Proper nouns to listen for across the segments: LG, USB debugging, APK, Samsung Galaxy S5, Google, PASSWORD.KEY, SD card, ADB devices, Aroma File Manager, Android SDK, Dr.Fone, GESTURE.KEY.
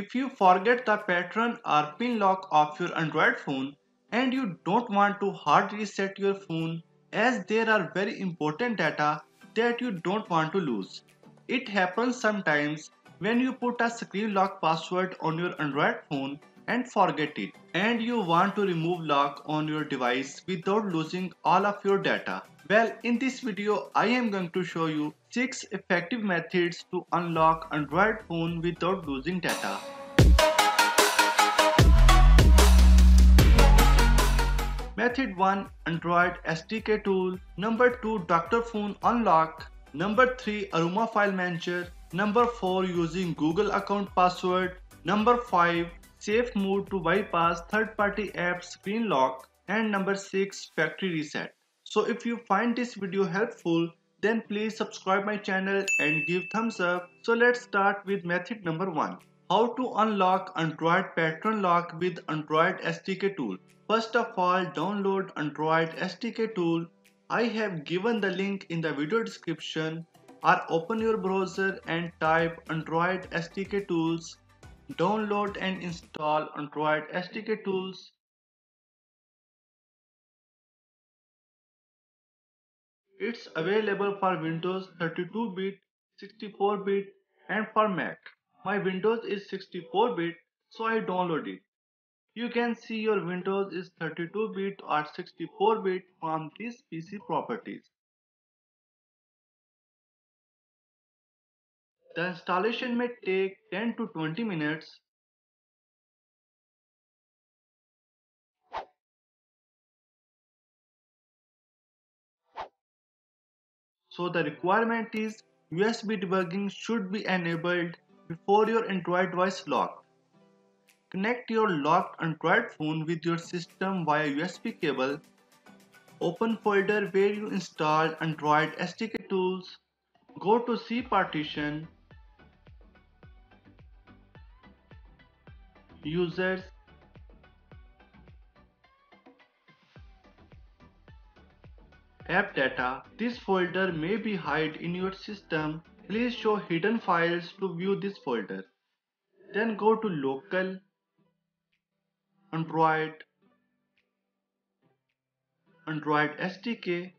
If you forget the pattern or pin lock of your Android phone and you don't want to hard reset your phone, as there are very important data that you don't want to lose. It happens sometimes when you put a screen lock password on your Android phone and forget it, and you want to remove lock on your device without losing all of your data. Well, in this video I am going to show you 6 effective methods to unlock Android phone without losing data. Method 1, Android SDK tool. Number 2, Dr.Fone unlock. Number 3, Aroma File Manager. Number 4, using Google account password. Number 5, safe mode to bypass third-party apps screen lock, and number 6, factory reset. So if you find this video helpful, then please subscribe my channel and give thumbs up. So let's start with method number 1. How to unlock Android pattern lock with Android SDK tool. First of all, download Android SDK tool. I have given the link in the video description, or open your browser and type Android SDK tools. Download and install Android SDK tools. It's available for Windows 32-bit, 64-bit and for Mac. My Windows is 64-bit, so I download it. You can see your Windows is 32-bit or 64-bit from these PC properties. The installation may take 10 to 20 minutes. So the requirement is USB debugging should be enabled before your Android device locked. Connect your locked Android phone with your system via USB cable. Open folder where you installed Android SDK tools. Go to C partition, users, app data. This folder may be hidden in your system. Please show hidden files to view this folder. Then go to local, Android, Android SDK,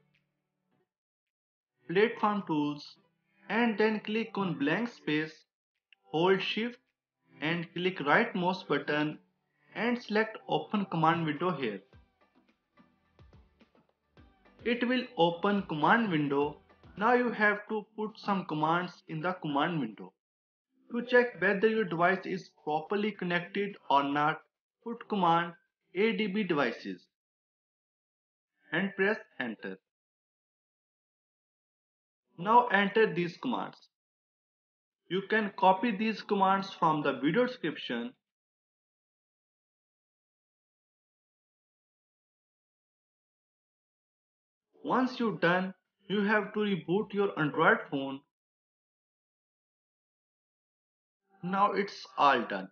platform tools, and then click on blank space, hold shift and click right mouse button and select open command window here. It will open command window. Now you have to put some commands in the command window. To check whether your device is properly connected or not, put command ADB devices and press enter. Now enter these commands. You can copy these commands from the video description. Once you're done, you have to reboot your Android phone. Now it's all done.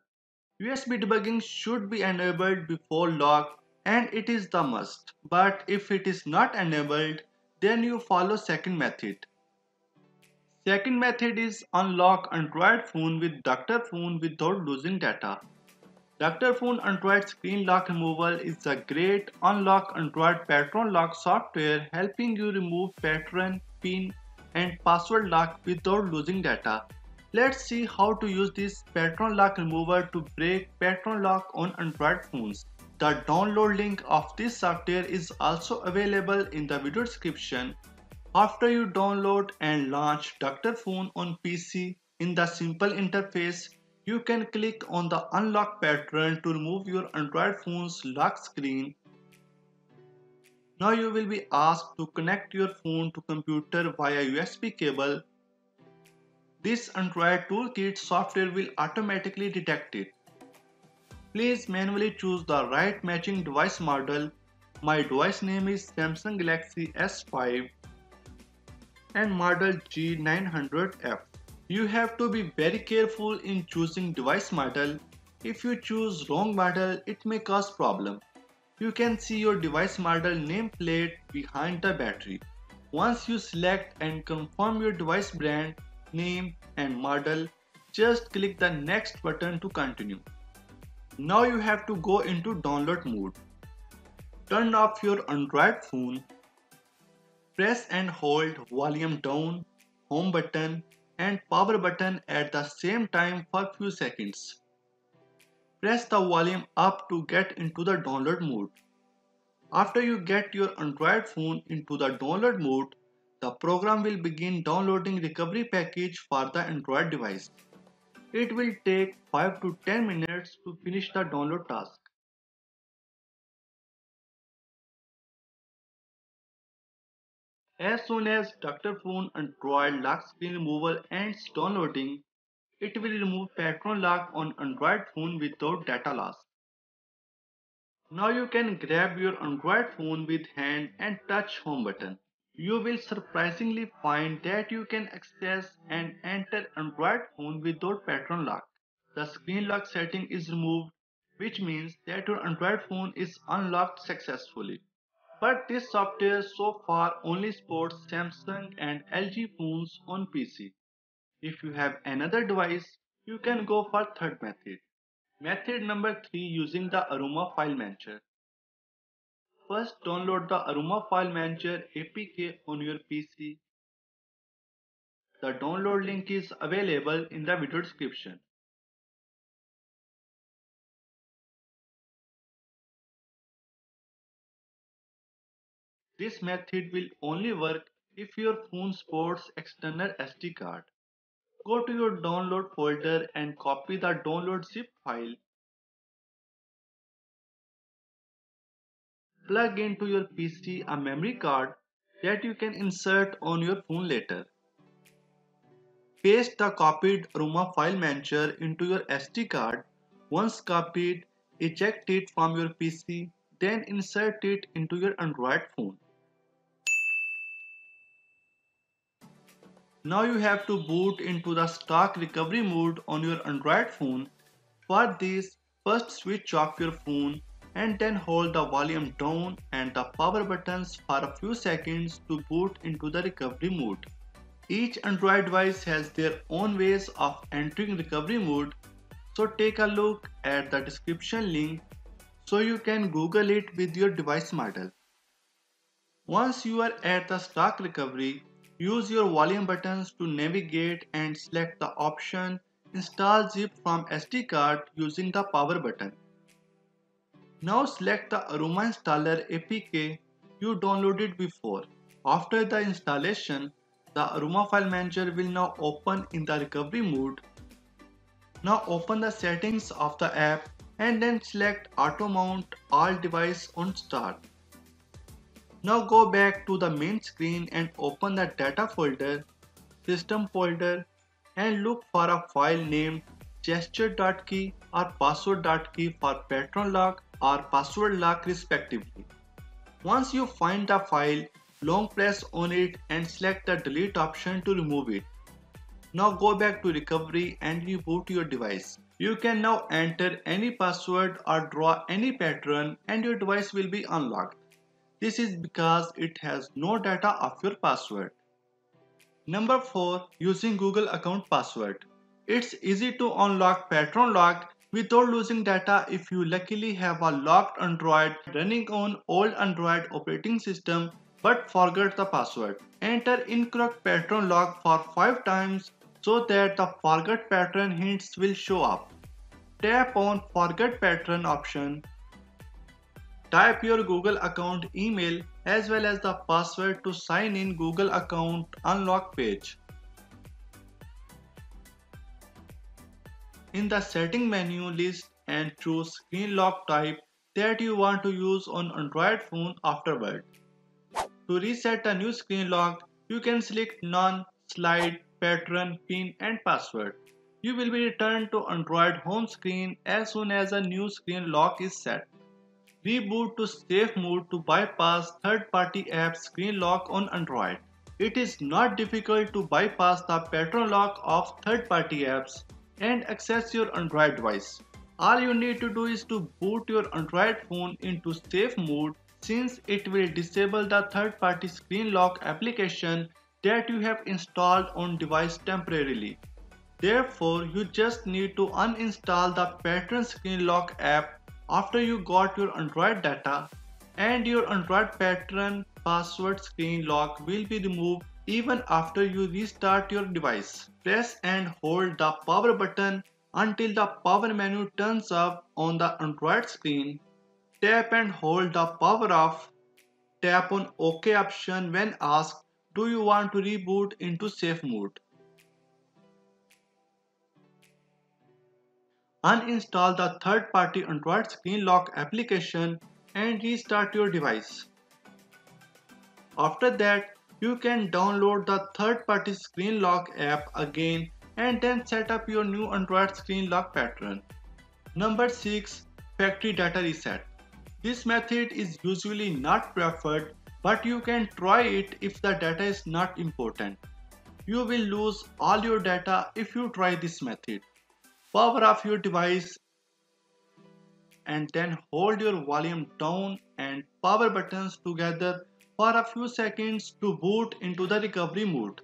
USB debugging should be enabled before lock, and it is the must. But if it is not enabled, then you follow second method. Second method is unlock Android phone with Dr.Fone without losing data. Dr.Fone Android screen lock removal is a great unlock Android pattern lock software, helping you remove pattern, pin and password lock without losing data. Let's see how to use this pattern lock remover to break pattern lock on Android phones. The download link of this software is also available in the video description. After you download and launch Dr.Fone on PC, in the simple interface, you can click on the unlock pattern to remove your Android phone's lock screen. Now you will be asked to connect your phone to computer via USB cable. This Android Toolkit software will automatically detect it. Please manually choose the right matching device model. My device name is Samsung Galaxy S5. And model G900F. You have to be very careful in choosing device model. If you choose wrong model, it may cause problem. You can see your device model nameplate behind the battery. Once you select and confirm your device brand, name and model, Just click the next button to continue. Now you have to go into download mode. Turn off your Android phone. Press and hold volume down, home button and power button at the same time for few seconds. Press the volume up to get into the download mode. After you get your Android phone into the download mode, the program will begin downloading recovery package for the Android device. It will take 5 to 10 minutes to finish the download task. As soon as Dr.Fone Android lock screen removal ends downloading, it will remove pattern lock on Android phone without data loss. Now you can grab your Android phone with hand and touch home button. You will surprisingly find that you can access and enter Android phone without pattern lock. The screen lock setting is removed, which means that your Android phone is unlocked successfully. But this software so far only supports Samsung and LG phones on PC. If you have another device, you can go for third method. Method number 3 using the Aroma File Manager. First download the Aroma File Manager APK on your PC. The download link is available in the video description. This method will only work if your phone supports external SD card. Go to your download folder and copy the download zip file. Plug into your PC a memory card that you can insert on your phone later. Paste the copied Aroma File Manager into your SD card. Once copied, eject it from your PC, then insert it into your Android phone. Now you have to boot into the stock recovery mode on your Android phone. For this, first switch off your phone and then hold the volume down and the power buttons for a few seconds to boot into the recovery mode. Each Android device has their own ways of entering recovery mode, so take a look at the description link so you can Google it with your device model. Once you are at the stock recovery, use your volume buttons to navigate and select the option Install Zip from SD card using the power button. Now select the Aroma Installer APK you downloaded before. After the installation, the Aroma File Manager will now open in the recovery mode. Now open the settings of the app and then select Auto Mount All Device on Start. Now go back to the main screen and open the data folder, system folder and look for a file named gesture.key or password.key for pattern lock or password lock respectively. Once you find the file, long press on it and select the delete option to remove it. Now go back to recovery and reboot your device. You can now enter any password or draw any pattern and your device will be unlocked. This is because it has no data of your password. Number 4. Using Google account password. It's easy to unlock pattern lock without losing data if you luckily have a locked Android running on old Android operating system but forgot the password. Enter incorrect pattern lock for 5 times so that the forgot pattern hints will show up. Tap on forgot pattern option. Type your Google account email as well as the password to sign in Google account unlock page. In the setting menu, list and choose screen lock type that you want to use on Android phone afterward. To reset a new screen lock, you can select none, slide, pattern, pin and password. You will be returned to Android home screen as soon as a new screen lock is set. Reboot to safe mode to bypass third-party app screen lock on Android. It is not difficult to bypass the pattern lock of third-party apps and access your Android device. All you need to do is to boot your Android phone into safe mode since it will disable the third-party screen lock application that you have installed on device temporarily. Therefore, you just need to uninstall the Pattern Screen Lock app after you got your Android data, and your Android pattern password screen lock will be removed even after you restart your device. Press and hold the power button until the power menu turns up on the Android screen. Tap and hold the power off. Tap on OK option when asked, do you want to reboot into safe mode? Uninstall the third-party Android screen lock application and restart your device. After that, you can download the third-party screen lock app again and then set up your new Android screen lock pattern. Number 6. Factory data reset. This method is usually not preferred, but you can try it if the data is not important. You will lose all your data if you try this method. Power off your device and then hold your volume down and power buttons together for a few seconds to boot into the recovery mode.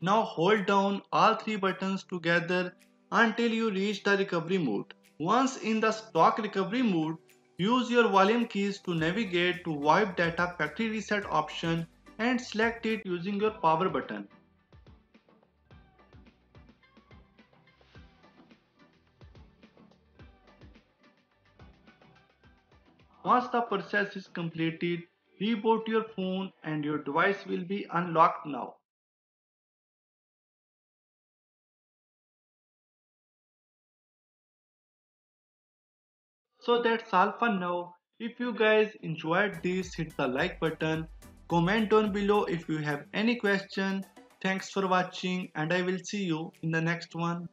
Now hold down all three buttons together until you reach the recovery mode. Once in the stock recovery mode, use your volume keys to navigate to wipe data factory reset option and select it using your power button. Once the process is completed, reboot your phone and your device will be unlocked now. So that's all for now. If you guys enjoyed this, hit the like button, comment down below if you have any question. Thanks for watching and I will see you in the next one.